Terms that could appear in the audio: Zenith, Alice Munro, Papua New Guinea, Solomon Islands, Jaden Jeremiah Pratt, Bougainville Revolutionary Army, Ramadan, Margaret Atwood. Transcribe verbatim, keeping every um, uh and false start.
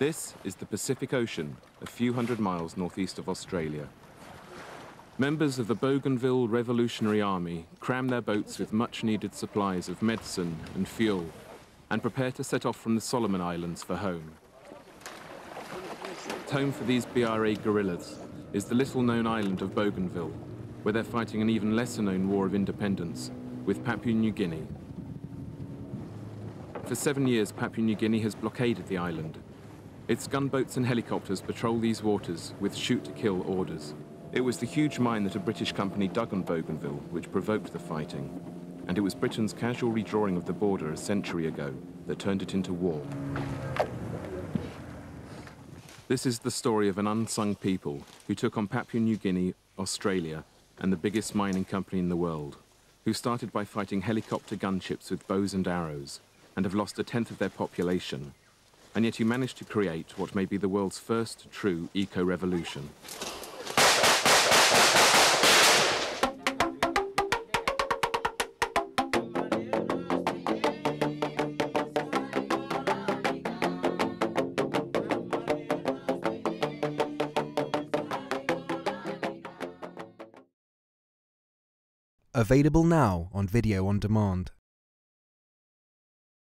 This is the Pacific Ocean, a few hundred miles northeast of Australia. Members of the Bougainville Revolutionary Army cram their boats with much-needed supplies of medicine and fuel and prepare to set off from the Solomon Islands for home. Home for these B R A guerrillas is the little-known island of Bougainville, where they're fighting an even lesser-known war of independence with Papua New Guinea. For seven years, Papua New Guinea has blockaded the island. Its gunboats and helicopters patrol these waters with shoot-to-kill orders. It was the huge mine that a British company dug on Bougainville which provoked the fighting, and it was Britain's casual redrawing of the border a century ago that turned it into war. This is the story of an unsung people who took on Papua New Guinea, Australia, and the biggest mining company in the world, who started by fighting helicopter gunships with bows and arrows, and have lost a tenth of their population, and yet who managed to create what may be the world's first true eco-revolution. Available now on video on demand.